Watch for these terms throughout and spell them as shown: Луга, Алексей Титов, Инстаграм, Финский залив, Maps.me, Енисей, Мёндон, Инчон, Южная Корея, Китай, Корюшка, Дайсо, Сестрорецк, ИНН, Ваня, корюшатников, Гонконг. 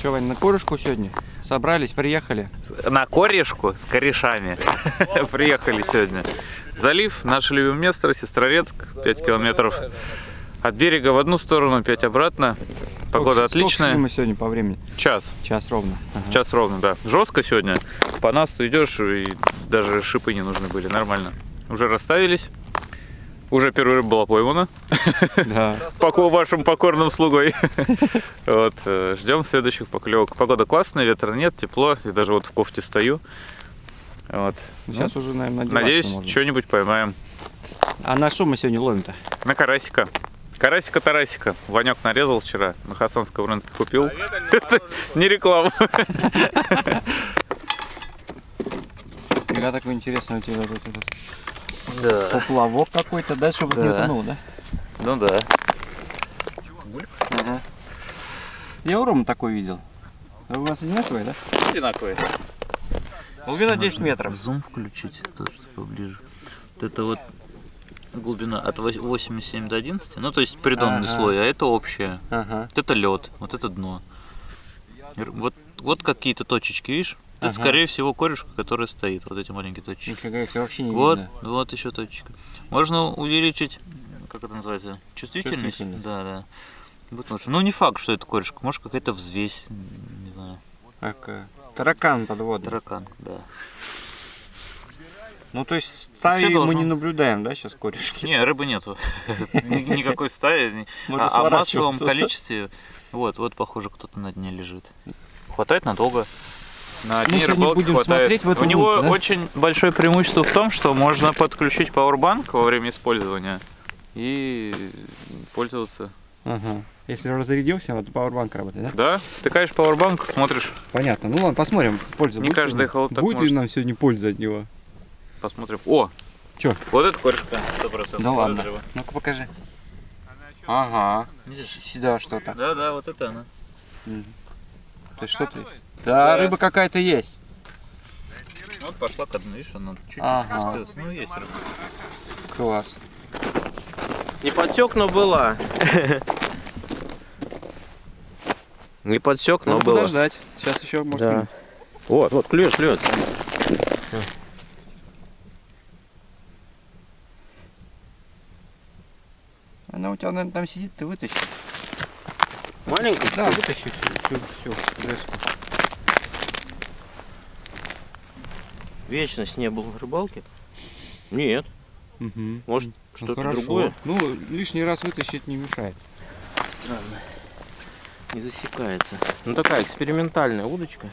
Че, Вань, на корюшку сегодня? Собрались, приехали? На корюшку с корешами. Приехали сегодня. Залив, наше любимое место, Сестрорецк, 5 километров от берега в одну сторону, 5 обратно. Погода отличная. Мы сегодня по времени? Час. Час ровно. Ага. Час ровно, да. Жестко сегодня. По нас ты идешь, и даже шипы не нужны были. Нормально. Уже расставились. Уже первая рыба была поймана. Да. Вашим покорным слугой. Вот. Ждем следующих поклевок. Погода классная, ветра нет, тепло. Я даже вот в кофте стою. Вот. Сейчас уже, наверное, надеюсь, что-нибудь поймаем. А на что мы сегодня ловим-то? На карасика. Карасика-тарасика. Ванек нарезал вчера, на Хасанском рынке купил. Это не реклама. Фига такой интересный у тебя тут этот. Поплавок какой-то, да, чтобы не утонул, да? Ну да. Я у Рома такой видел. У вас одинаковые, да? Одинаковые. Глубина 10 метров. Зум включить, то что поближе. Вот это вот. Глубина от 8,7 до 11, ну то есть придонный слой, а это общее. Вот это лед, вот это дно. Вот какие-то точечки, видишь? Это скорее всего корюшка, которая стоит, вот эти маленькие точечки. Нифига, их вообще не видно. Вот еще точечка. Можно увеличить, как это называется, чувствительность? Да. Вот лучше. Ну не факт, что это корюшка, может какая-то взвесь, не знаю. Как таракан подводный. Таракан, да. Ну то есть стаи мы не наблюдаем, да, сейчас корюшки? Не, рыбы нету, никакой стаи, о массовом количестве, вот похоже кто-то на дне лежит. Хватает надолго, на дне рыбалки хватает. У него очень большое преимущество в том, что можно подключить пауэрбанк во время использования и пользоваться. Если разрядился, вот пауэрбанк работает, да? Да, втыкаешь пауэрбанк, смотришь. Понятно, ну ладно, посмотрим, пользу. Не каждый холод так может. Будет ли нам сегодня польза от него? Посмотрим. О! Че? Вот это корюшка, 100%. Да ладно. Ну-ка покажи. Ага. Сюда что-то. Да, вот это она. То есть что-то. Да, рыба какая-то есть. Вот пошла к одной, видишь, она чуть-чуть осталась. Ну есть рыба. Класс. Не подсек, но была. Не подсек, но была. Подождать. Сейчас еще можно. Вот, клюет. Она у тебя, наверное, там сидит, ты вытащи. Маленькую? Да, вытащи всю жестку. Вечность не было в рыбалке? Нет. Может, что-то другое? Ну, лишний раз вытащить не мешает. Странно. Не засекается. Ну, такая экспериментальная удочка.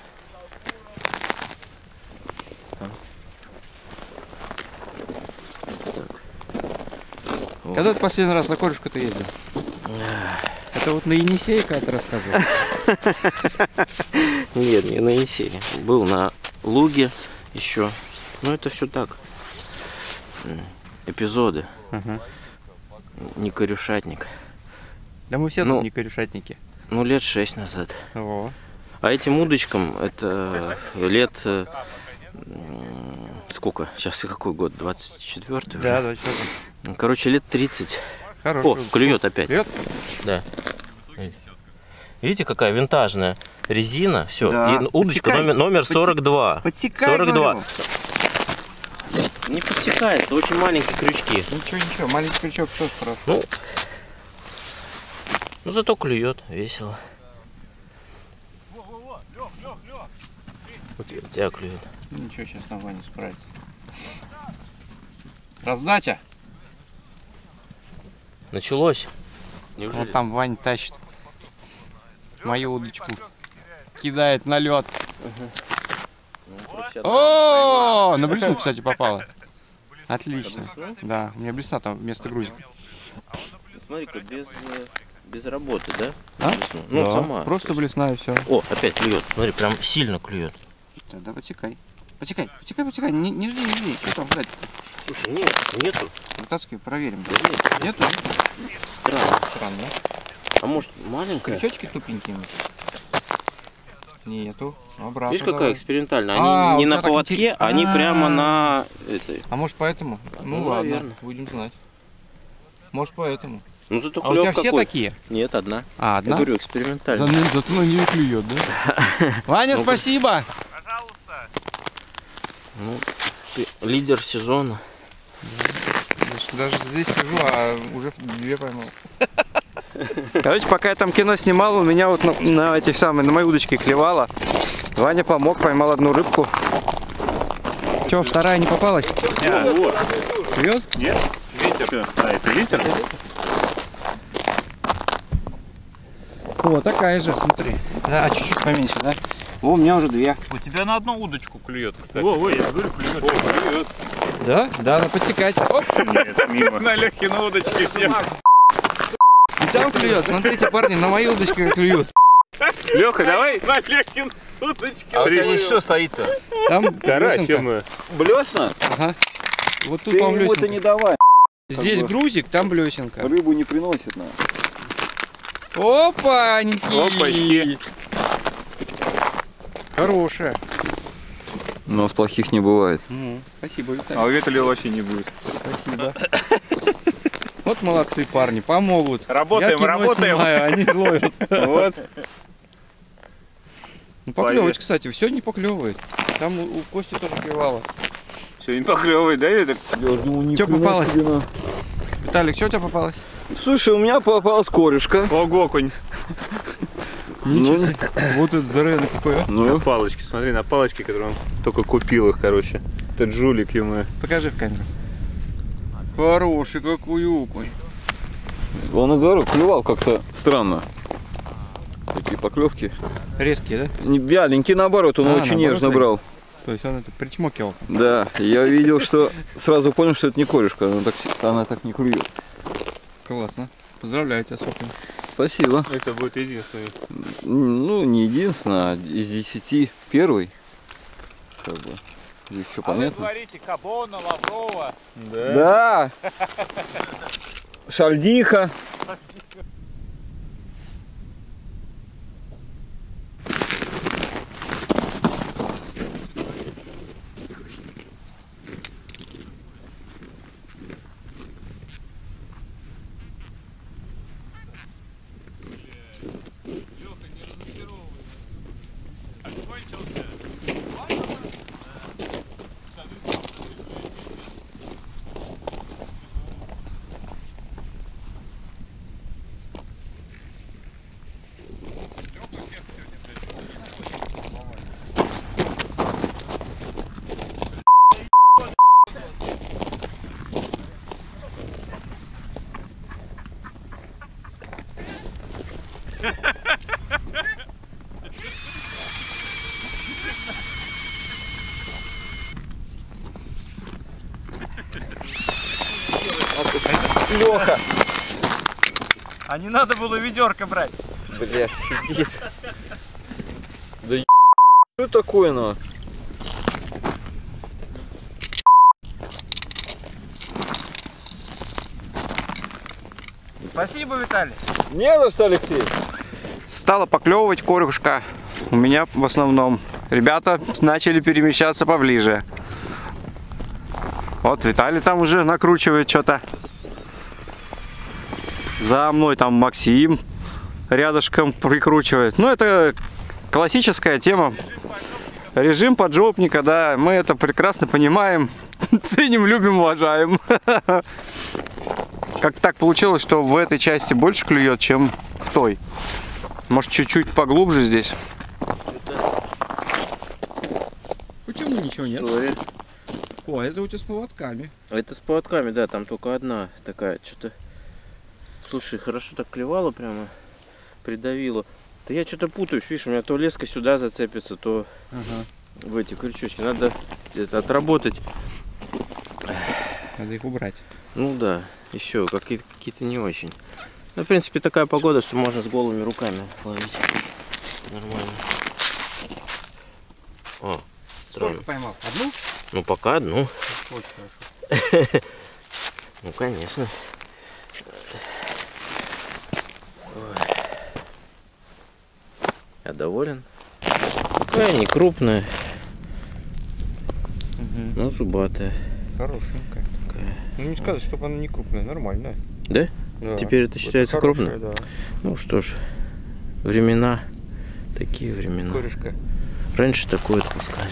Когда ты последний раз на корюшку-то ездил? Это вот на Енисее, как ты рассказывал? Нет, не на Енисее. Был на Луге еще. Ну это все так. Эпизоды. Не корюшатник. Да мы все тут не корюшатники. Ну лет 6 назад. А этим удочкам это лет... Сколько? Сейчас какой год? 24-й? Да, 24-й. Короче, лет 30. Хороший. О, клюет опять. Клюет? Да. Видите, какая винтажная резина. Все. Да. И удочка номер 42. Подсекай, 42. Не подсекается, очень маленькие крючки. Ничего, маленький крючок тоже хорошо. Ну зато клюет, весело. Вот тебя клюет. Ну, ничего, сейчас там Ваня справится. Раздача! Началось. Неужели? Вот там Ваня тащит мою удочку. Кидает на лед. О, на блесну, кстати, попало. Отлично. Да, у меня блесна там вместо грузика. Смотри-ка, без работы, да? Ну, сама. Просто блесна и все. О, опять клюет. Смотри, прям сильно клюет. Да, потекай, не жди, что там ждать-то? Слушай, нету. Вытаскивай, проверим. Да, нету. Странно. А может маленькая? Крючочки тупенькие. Нету. Обратно. Видишь, какая экспериментальная. Они не на поводке, они прямо на этой. А может поэтому? Ну ладно, будем знать. Может поэтому. Ну, зато клёв. А у тебя все такие? Нет, одна. А, одна? Я говорю, экспериментально. Зато на нее клюет, да? Ваня, спасибо! Пожалуйста! Ну, ты лидер сезона. Даже здесь сижу, а уже две поймал. Короче, пока я там кино снимал, у меня вот на моей удочке клевало. Ваня помог, поймал одну рыбку. Че, вторая не попалась? Нет. Клюет? Нет. Ветер. А, это ветер? О, такая же, смотри. Да, чуть-чуть поменьше, да? О, у меня уже две. У тебя на одну удочку клюет, кстати. О, я говорю, клюет. Да? Да, надо подтекать. Оп! Нет, мимо. На легкие на удочке всем. И там клюет, смотрите, парни, на моей удочке клюют. Леха, давай! На легкие удочки. А у тебя здесь что стоит-то? Там блесна. Блесна? Ага. Вот тут вам блесенка. Ты ему это не давай. Здесь грузик, там блесенка. Рыбу не приносит нам. Опаньки! Опачки! Хорошая. У нас плохих не бывает. Спасибо, Виталий. А у Виталия вообще не будет. Спасибо. Вот молодцы парни, помогут. Работаем, работаем. Они ловят. Вот. Ну, поклевывает, кстати. Все не поклевывает. Там у Кости тоже клевало. Все не поклевывает, да, Виталий? Что попалось? Виталик, что у тебя попалось? Слушай, у меня попалась корюшка. Ого, окунь. Ничего себе. Вот это здоровенный какой, а? Ну, палочки, смотри, на палочки, которые он только купил их, короче. Этот жулик ему. Покажи в камеру. Хороший какой окунь. Он, говорю, клевал как-то странно. Такие поклевки. Резкие, да? Не вяленькие, наоборот, он очень нежно брал. То есть он это причмокивал? Да, я видел, что сразу понял, что это не корюшка, она так не клюет. Классно. Поздравляю тебя, Сокин. Спасибо. Это будет единственный. Ну, не единственный, а из 10 первый. Как бы. Здесь все понятно. Вы говорите, Кабона, Лаврова. Да. Да. Шальдиха. Леха. А не надо было ведерко брать. Блядь, сидит. Да е... Что такое, ну? Спасибо, Виталий. Не за что, Алексей. Стала поклевывать корюшка. У меня в основном. Ребята начали перемещаться поближе. Вот Виталий там уже накручивает что-то. За мной там Максим рядышком прикручивает. Ну, это классическая тема. Режим поджопника, да. Мы это прекрасно понимаем. Ценим, любим, уважаем. Как так получилось, что в этой части больше клюет, чем в той. Может, чуть-чуть поглубже здесь. Почему ничего нет? О, это у тебя с поводками. Это с поводками, да. Там только одна такая, что-то... Слушай, хорошо так клевало, прямо придавило. Да я что-то путаюсь, видишь, у меня то леска сюда зацепится, то в эти крючочки. Надо это отработать. Надо их убрать. Ну да, еще какие-то не очень. Ну, в принципе, такая погода, что можно с голыми руками ловить. Нормально. О, сколько поймал? Одну? Ну, пока одну. Очень хорошо. Ну, конечно. Я доволен. Такая не крупная, но зубатая. Хорошенькая. Такая. Ну не сказать, чтобы она не крупная, нормальная. Да? Да. Теперь это считается крупным. Да. Ну что ж, времена такие времена. Корюшка. Раньше такое отпускали.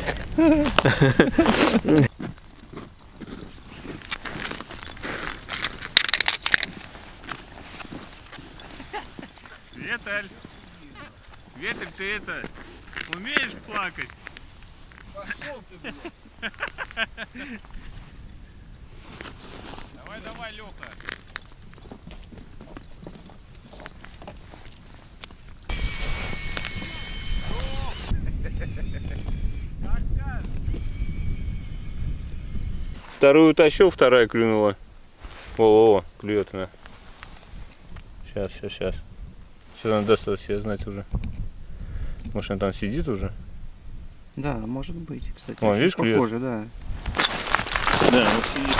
Веталь, Веталь, ты это умеешь плакать? Пошел ты, блядь. Давай, давай, Лёха. Вторую тащил, вторая клюнула. О, клюет она. Сейчас, сейчас, сейчас. Сейчас она даст себе знать уже. Может, она там сидит уже? Да, может быть, кстати. О, видишь, похоже, клюет? Да. Да, вот сидит.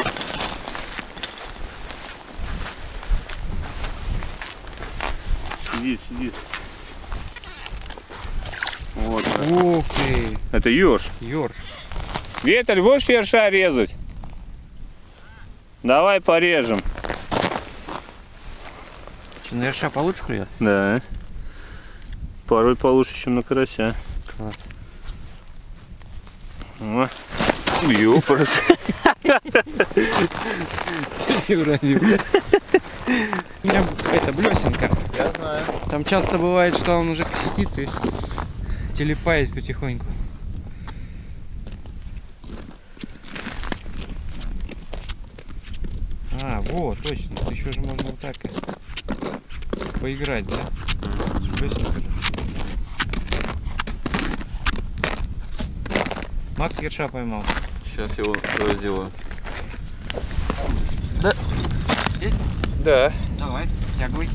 Сидит, сидит. Вот. Ух ты! Это ёрш. Ёрш. Веталь, будешь ерша резать? Давай порежем. Что, на ерша получше клюет? Да. Порой получше, чем на карася. Класс. Ну, ёпрос. Ты уронил. У меня это блесенка. Я знаю. Там часто бывает, что он уже посетит, то есть телепает потихоньку. А, вот, точно. Еще же можно вот так поиграть, да? Блесенка. Макс ерша поймал. Сейчас его сделаю. Да. Есть? Да. Давай, тягуй.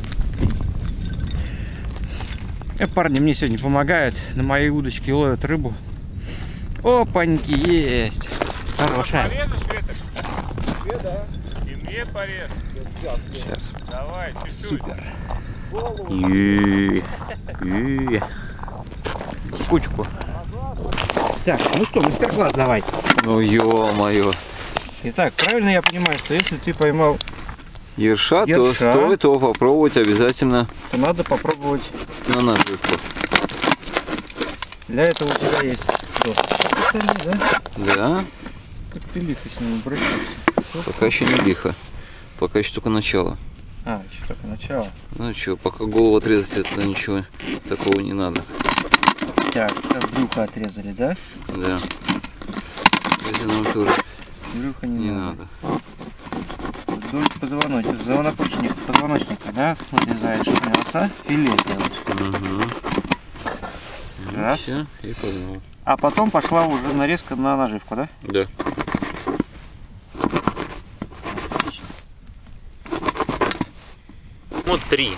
Парни мне сегодня помогают. На моей удочке ловят рыбу. Опаньки, есть. Хорошая. Сейчас. Давай, чуть-чуть. Супер. Кучку. Так, ну что, мастер-класс давай. Ну ё-моё. Итак, правильно я понимаю, что если ты поймал ерша, то стоит его попробовать обязательно. То надо попробовать на наживку. Для этого у тебя есть доступ. Да? Да. Как ты лихо с ним обращаешься? Пока еще не лихо. Пока еще только начало. А, еще только начало. Ну что, пока голову отрезать, это ничего такого не надо. Так, сейчас брюхо отрезали, да? Да. Если нам тоже брюхо не надо. Вдоль позвоночника, позвоночника, да? Отрезаешь мясо, филе делаешь. Угу. Раз. И погнал. А потом пошла уже нарезка на наживку, да? Да. Отлично. Вот три.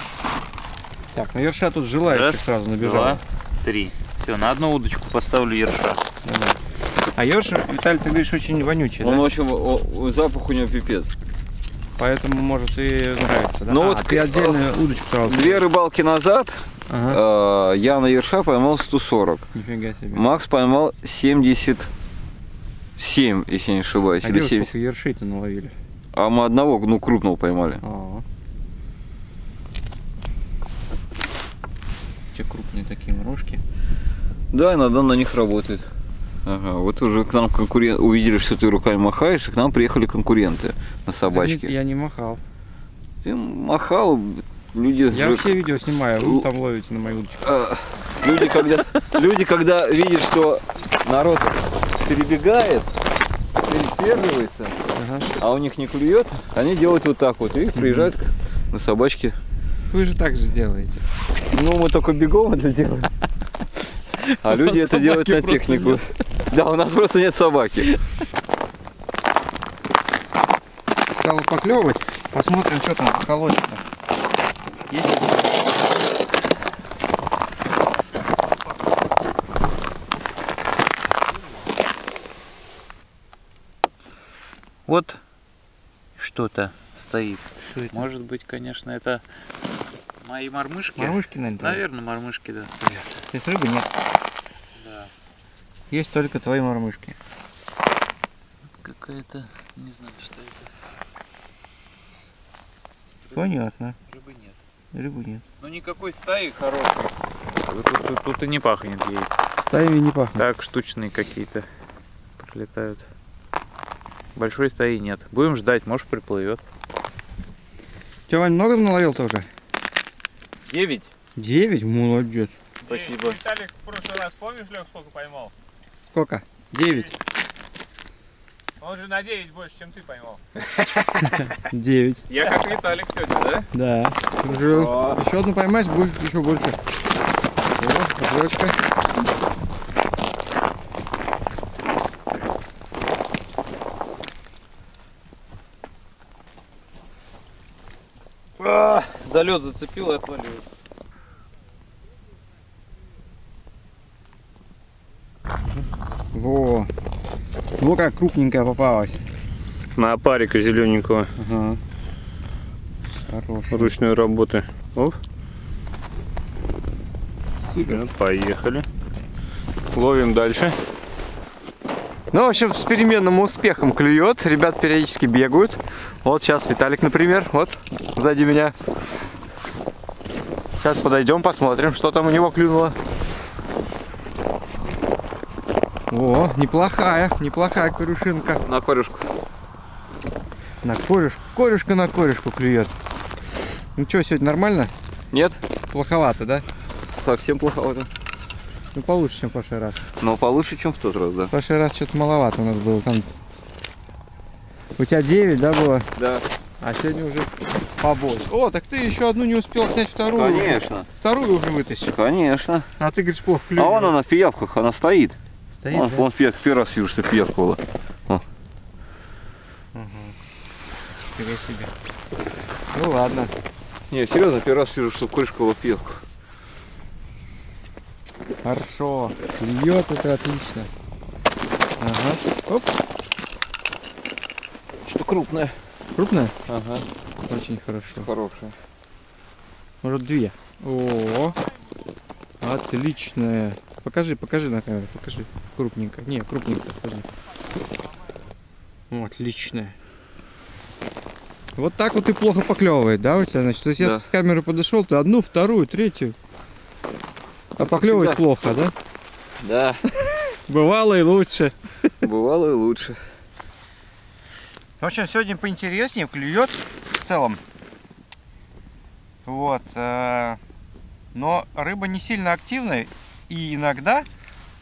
Так, на ерша тут желающих сразу набежало. 2, 3. Все, на одну удочку поставлю ерша. Давай. А ерш, Виталий, ты говоришь, очень вонючий, он да? Очень, запах у него пипец. Поэтому, может, и нравится, да? Ну вот ты отдельную удочку сразу. Две рыбалки назад я на ерша поймал 140. Нифига себе. Макс поймал 77, если не ошибаюсь. А или 70. Сколько ершей-то наловили? А мы одного, ну, крупного поймали. Те крупные такие морожки. Да, иногда на них работает. Ага, вот уже к нам конкуренты увидели, что ты руками махаешь, и к нам приехали конкуренты на собачке. Я не махал. Ты махал, люди... Я все видео снимаю, вы там ловите на мою удочку. Люди, когда видят, что народ перебегает, пересверливается, а у них не клюет, они делают вот так вот и приезжают на собачке. Вы же так же делаете. Ну, мы только бегом это делаем. А люди это делают на технику. Да, у нас просто нет собаки. Стало поклевывать. Посмотрим, что там колотит-то. Есть? Вот что-то стоит. Что это? Может быть, конечно, это мои мормышки. Мормышки, наверное, мормышки, да, стоят. Здесь рыбы нет. Да. Есть только твои мормышки. Какая-то, не знаю, что это. Понятно. Рыбы нет. Рыбы нет. Ну никакой стаи хорошей. Тут и не пахнет ей. Стаями не пахнет. Так, штучные какие-то прилетают. Большой стаи нет. Будем ждать, может приплывет. Тебя, Вань, много наловил тоже? 9. 9? Молодец. Спасибо. Виталик, в прошлый раз помнишь, Лёх, сколько поймал? Сколько? 9. Он же на 9 больше, чем ты поймал. 9. Я как Виталик сегодня, да? Да. Еще одну поймаешь, будет еще больше. О, подлочка. За лед зацепил и отвалился. Во. Ну как крупненькая попалась. На опарика зелененького. Ага. Хорошая. Ручной работы. Оп. Ну, поехали. Ловим дальше. Ну, в общем, с переменным успехом клюет. Ребят периодически бегают. Вот сейчас Виталик, например, вот сзади меня. Сейчас подойдем, посмотрим, что там у него клюнуло. О, неплохая, неплохая корюшинка. На корюшку. На корюшку. Корюшка на корюшку клюет. Ну что, сегодня нормально? Нет. Плоховато, да? Совсем плоховато. Ну получше, чем в прошлый раз. Но получше, чем в тот раз, да. В прошлый раз что-то маловато у нас было там. У тебя 9, да, было? Да. А сегодня уже побольше. О, так ты еще одну не успел снять, вторую. Конечно. Уже. Вторую уже вытащил. Конечно. А ты говоришь, плохо клюет. А вон она в пиявках, она стоит. Стоит. Вон, да? Вон первый раз вижу, что пиявка была. Угу. Фига себе. Ну ладно. Не, серьезно, первый раз вижу, что крышка была пиявка. Хорошо. Клюет это отлично. Ага. Оп. Что крупное. Крупное? Ага. Очень хорошо. Хорошее. Может, 2. О, отличное. Покажи, покажи на камеру, покажи. Крупненько. Не, крупненько. Покажи. О, отличное. Вот так вот и плохо поклевывает, да, у тебя? Значит, то есть да. Я с камеры подошел, ты одну, вторую, третью. А поклевывать плохо, да? Да. Бывало и лучше. Бывало и лучше. В общем, сегодня поинтереснее, клюет в целом. Вот. Но рыба не сильно активная. И иногда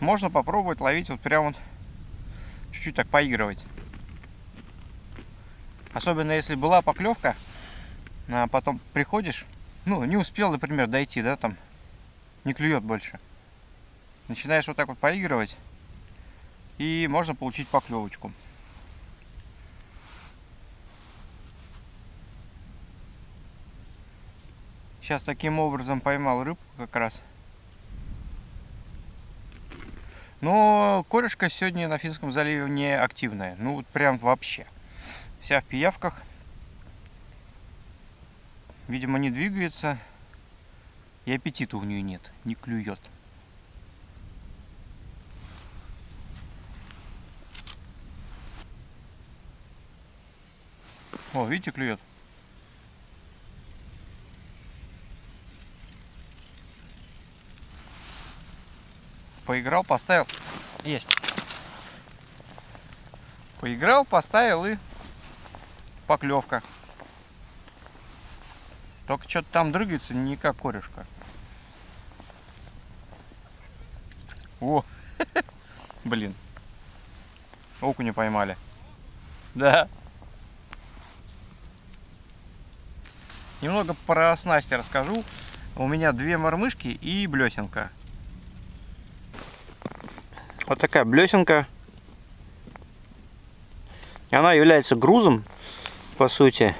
можно попробовать ловить вот прям вот чуть-чуть так поигрывать. Особенно если была поклевка, а потом приходишь, ну, не успел, например, дойти, да, там. Не клюет больше. Начинаешь вот так вот поигрывать, и можно получить поклевочку. Сейчас таким образом поймал рыбку как раз. Но корюшка сегодня на Финском заливе не активная. Ну вот прям вообще. Вся в пиявках. Видимо, не двигается. И аппетита у нее нет, не клюет. О, видите, клюет. Поиграл, поставил. Есть. Поиграл, поставил и поклевка. Только что-то там дрыгается, не как корюшка. О, блин, окуня поймали. Да. Немного про снасти расскажу. У меня 2 мормышки и блесенка. Вот такая блесенка. Она является грузом, по сути.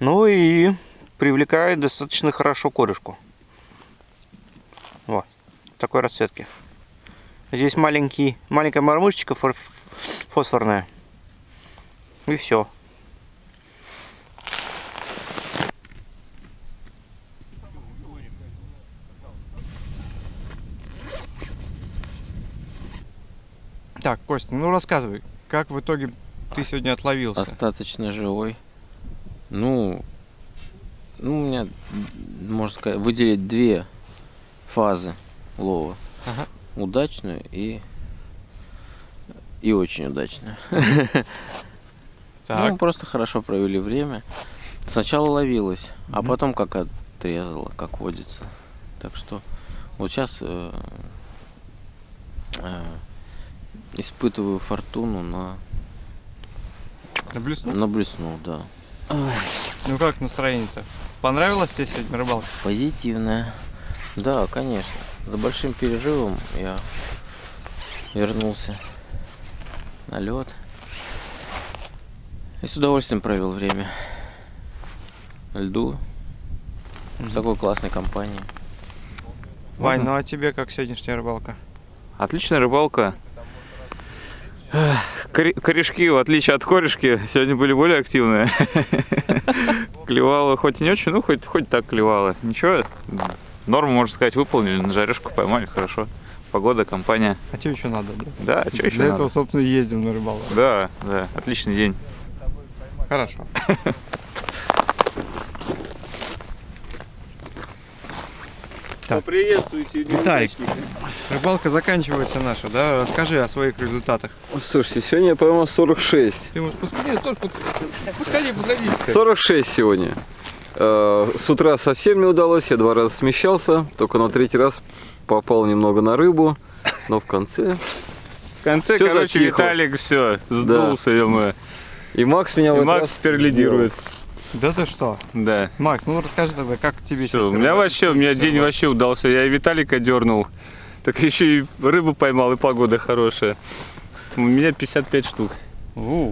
Ну и привлекает достаточно хорошо корюшку. Вот такой расцветки. Здесь маленькая мормышечка фосфорная. И все. Так, Костя, ну рассказывай, как в итоге ты сегодня отловился? Остаточно живой. Ну, Ну, у меня, можно сказать, выделить две фазы лова. Ага. Удачную и очень удачную. Так. Ну, просто хорошо провели время. Сначала ловилось, а потом как отрезало, как водится. Так что вот сейчас испытываю фортуну на блесну. На блесну, да. Ой. Ну как настроение-то? Понравилось тебе сегодня рыбалка? Позитивная. Да, конечно. За большим перерывом я вернулся на лед и с удовольствием провел время на льду с такой классной компанией. Вань, ну а тебе как сегодняшняя рыбалка? Отличная рыбалка. Корешки, в отличие от корешки, сегодня были более активные. Клевало хоть и не очень, ну хоть так клевало. Ничего, норму, можно сказать, выполнили, на жарешку поймали, хорошо. Погода, компания. А тебе еще надо, да? Да, что еще надо? Для этого, собственно, ездим на рыбалку. Да, да, отличный день. Хорошо. Поприветствуйте. Виталик, рыбалка заканчивается наша, да? Расскажи о своих результатах. Слушайте, сегодня я поймал 46. Ты можешь подходить, тоже подходи. 46 сегодня. С утра совсем не удалось, я 2 раза смещался, только на 3-й раз попал немного на рыбу, но в конце... В конце, все короче, затихло. Виталик все, сдулся, да. И Макс меня и Макс теперь лидирует. Да ты что? Да. Макс, ну расскажи тогда, как тебе все. У меня день вообще удался. Я и Виталика дернул. Так еще и рыбу поймал, и погода хорошая. У меня 55 штук. У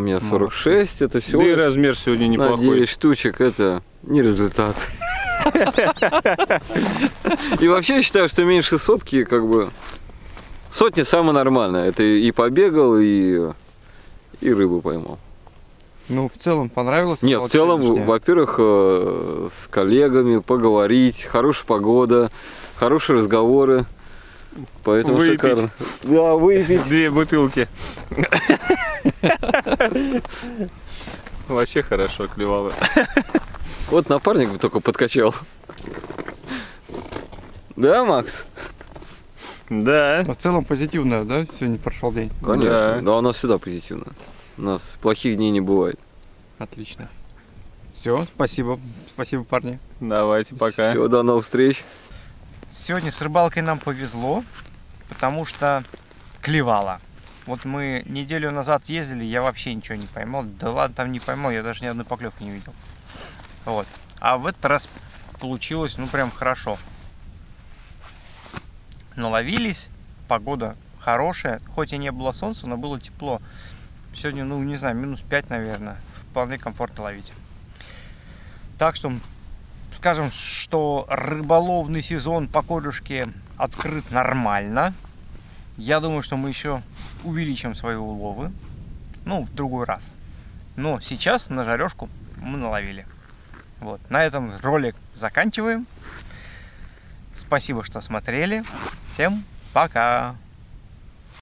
меня 46, это всего. Да и размер сегодня неплохой. 9 штучек, это не результат. И вообще я считаю, что меньше сотки, как бы. Сотни самое нормальное. Это и побегал, и рыбу поймал. Ну, в целом понравилось? Нет, в целом, во-первых, с коллегами поговорить, хорошая погода, хорошие разговоры. Поэтому выпить. Шикарно. Да, выпить. 2 бутылки. Вообще хорошо клевало. Вот напарник бы только подкачал. Да, Макс? Да. В целом позитивно, да, сегодня прошел день? Конечно, да, у нас всегда позитивно. У нас плохих дней не бывает. Отлично. Все, спасибо. Спасибо, парни. Давайте, пока. Все, до новых встреч. Сегодня с рыбалкой нам повезло, потому что клевало. Вот мы неделю назад ездили, я вообще ничего не поймал. Да ладно, там не поймал, я даже ни одной поклевки не видел. Вот. А в этот раз получилось, ну, прям хорошо. Наловились, погода хорошая. Хоть и не было солнца, но было тепло. Сегодня, ну, не знаю, минус 5, наверное. Вполне комфортно ловить. Так что... Скажем, что рыболовный сезон по Корюшке открыт нормально. Я думаю, что мы еще увеличим свои уловы. Ну, в другой раз. Но сейчас на жарешку мы наловили. Вот. На этом ролик заканчиваем. Спасибо, что смотрели. Всем пока!